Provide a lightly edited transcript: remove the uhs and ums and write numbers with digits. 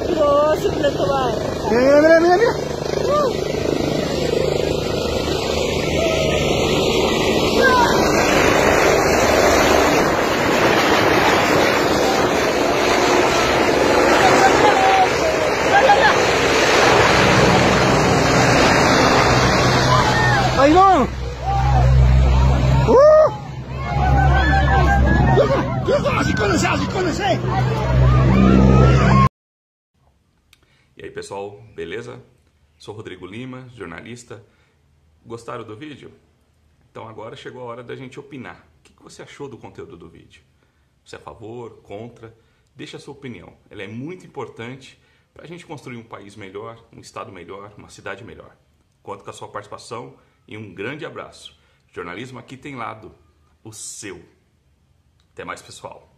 rápido, sin retomar. Mira, mira, mira, mira. Ahí vamos. E aí pessoal, beleza? Sou Rodrigo Lima, jornalista. Gostaram do vídeo? Então agora chegou a hora da gente opinar. O que você achou do conteúdo do vídeo? Você é a favor, contra? Deixa a sua opinião. Ela é muito importante para a gente construir um país melhor, um estado melhor, uma cidade melhor. Conto com a sua participação e um grande abraço. Jornalismo aqui tem lado, o seu. Até mais, pessoal.